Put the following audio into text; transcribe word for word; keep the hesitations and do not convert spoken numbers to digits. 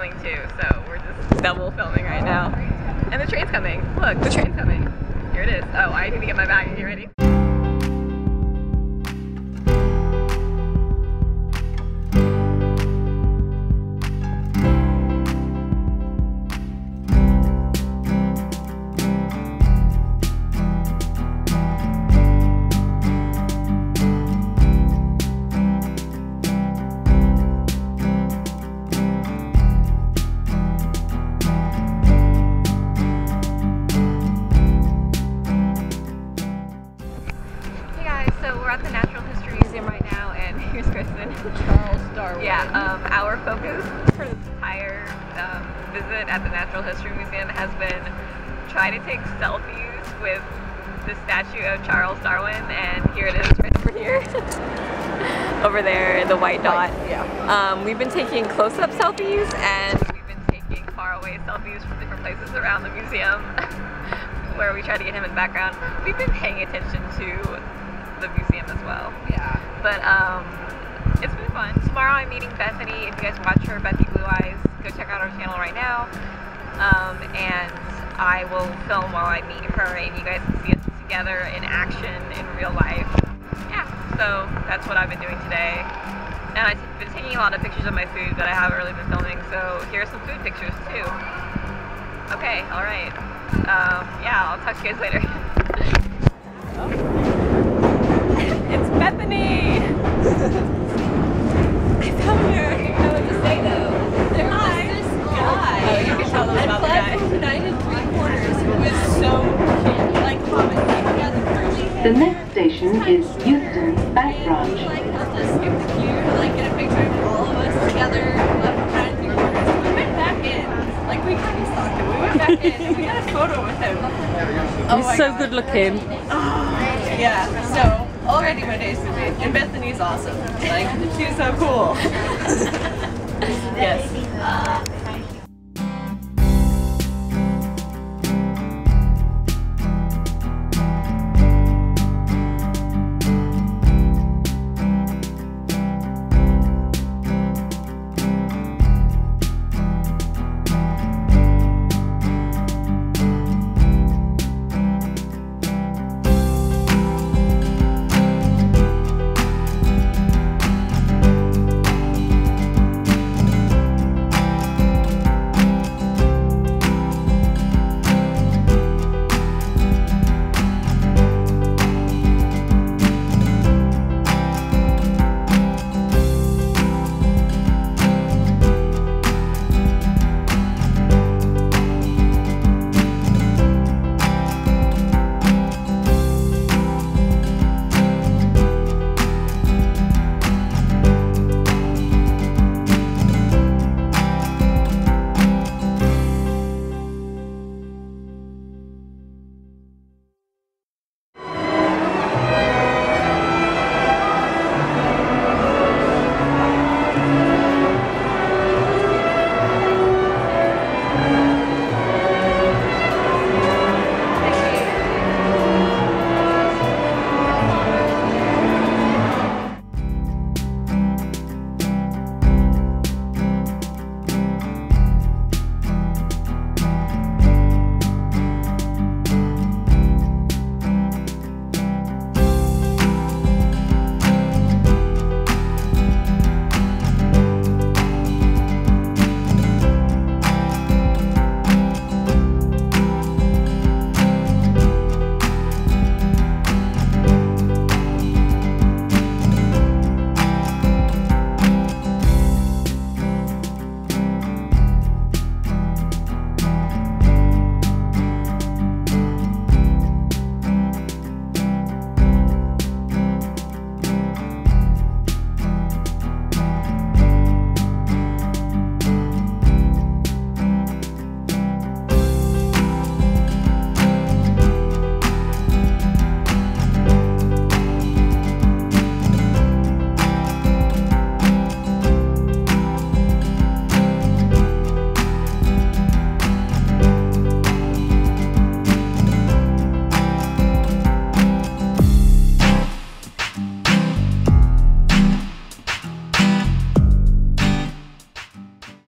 filming too, so we're just double filming right now. And the train's coming. Look, the train's coming. Here it is. Oh, I need to get my bag and get ready. We're at the Natural History Museum right now, and here's Kristen. Charles Darwin. Yeah, um, our focus for this entire um, visit at the Natural History Museum has been trying to take selfies with the statue of Charles Darwin, and here it is right over here. Over there, the white dot. Yeah. Um, we've been taking close-up selfies, and we've been taking faraway selfies from different places around the museum, where we try to get him in the background. We've been paying attention to the museum as well. Yeah. But um, it's been fun. Tomorrow I'm meeting Bethany. If you guys watch her, Bethy Blue Eyes, go check out our channel right now. Um, and I will film while I meet her, and you guys can see us together in action in real life. Yeah. So that's what I've been doing today. And I've been taking a lot of pictures of my food that I haven't really been filming. So here's some food pictures too. Okay. All right. Um, yeah. I'll talk to you guys later. Oh. Bethany! I found her. I don't know what to say though. There was this guy. Oh, you can tell them about the guy. From nine and three quarters, who was so cute. Like, common. The next station is Houston Back Branch. He like helped us skip the queue to like get a picture of all of us together. Left from nine and three quarters. We went back in. Like we kind of stalked him. We went back in and we got a photo with him. Oh, he's so good looking. Yeah. So. Already my days to be. And Bethany's awesome. Like, she's so cool. Yes.